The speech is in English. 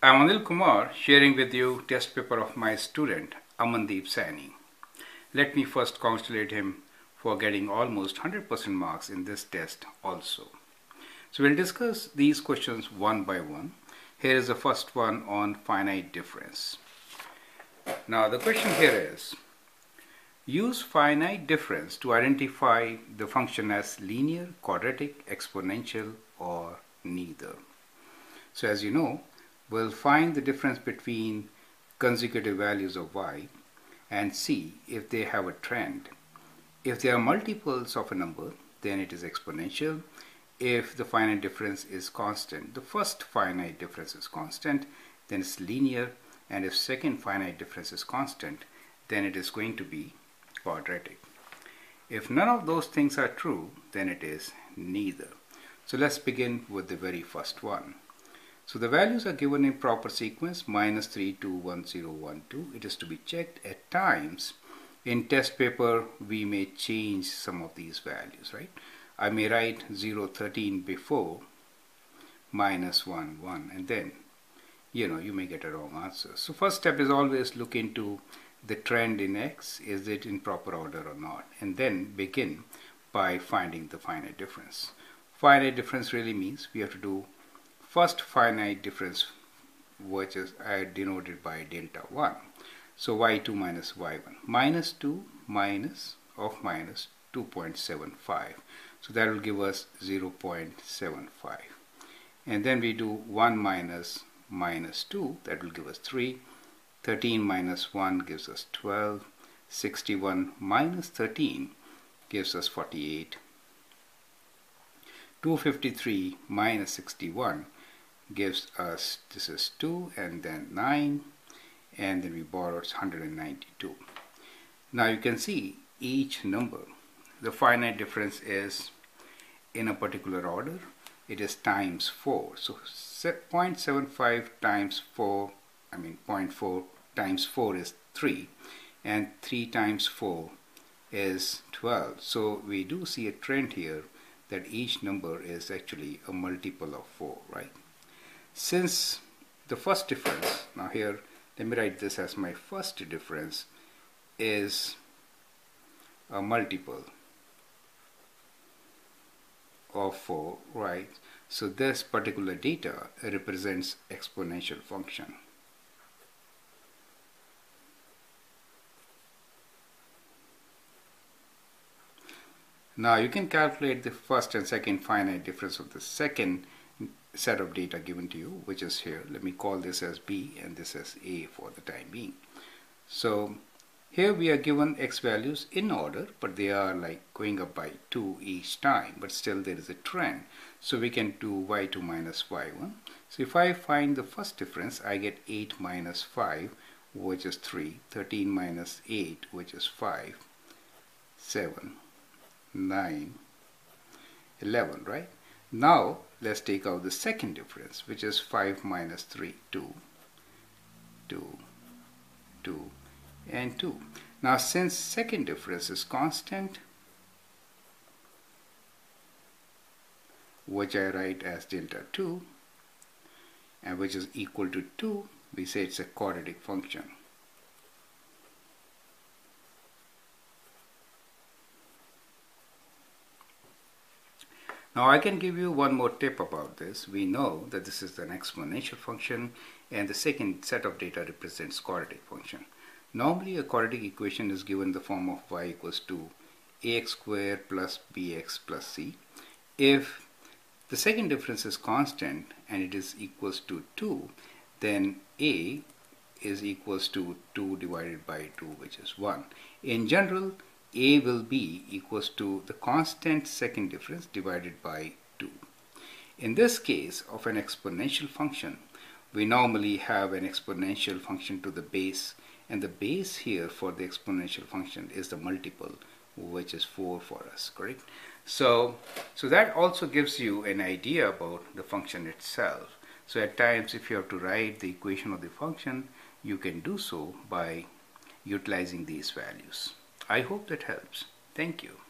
I am Anil Kumar sharing with you test paper of my student Amandeep Saini. Let me first congratulate him for getting almost 100% marks in this test also. So we'll discuss these questions one by one. Here is the first one on finite difference. Now the question here is, use finite difference to identify the function as linear, quadratic, exponential or neither. So as you know, we'll find the difference between consecutive values of y and see if they have a trend. If they are multiples of a number, then it is exponential. If the finite difference is constant, the first finite difference is constant, then it's linear, and if second finite difference is constant, then it is going to be quadratic. If none of those things are true, then it is neither. So let's begin with the very first one. So the values are given in proper sequence, -3, 2, 1, 0, 1, 2. It is to be checked at times. In test paper, we may change some of these values, right? I may write 0, 13 before, -1, 1, and then, you may get a wrong answer. So first step is always look into the trend in X. Is it in proper order or not? And then begin by finding the finite difference. Finite difference really means we have to do first finite difference, which is denoted by delta 1. So y2 minus y1. -2 - -2.75. So that will give us 0.75. And then we do 1 - -2. That will give us 3. 13 - 1 gives us 12. 61 - 13 gives us 48. 253 - 61 gives us, this is 2, and then 9, and then we borrowed 192. Now you can see each number, the finite difference is in a particular order. It is times 4. So 0.75 times 4, 0.4 times 4 is 3, and 3 times 4 is 12. So we do see a trend here that each number is actually a multiple of 4, right? Since the first difference, now here, let me write this as my first difference, is a multiple of 4, right? So this particular data represents exponential function. Now you can calculate the first and second finite difference of the second set of data given to you, which is here. Let me call this as B and this as A for the time being. So here we are given X values in order, but they are like going up by 2 each time, but still there is a trend. So we can do y2 - y1. So if I find the first difference, I get 8 - 5, which is 3, 13 - 8, which is 5, 7, 9, 11, right? Now let's take out the second difference, which is 5 - 3, 2, 2, 2, and 2. Now since second difference is constant, which I write as delta 2, and which is equal to 2, we say it's a quadratic function. Now I can give you one more tip about this. We know that this is an exponential function and the second set of data represents quadratic function. Normally a quadratic equation is given in the form of y = ax² + bx + c. If the second difference is constant and it is equals to 2, then a is equals to 2 ÷ 2, which is 1. In general, a will be equals to the constant second difference ÷ 2. In this case of an exponential function, we normally have an exponential function to the base, and the base here for the exponential function is the multiple, which is 4 for us, correct? So that also gives you an idea about the function itself. So at times if you have to write the equation of the function, you can do so by utilizing these values. I hope that helps. Thank you.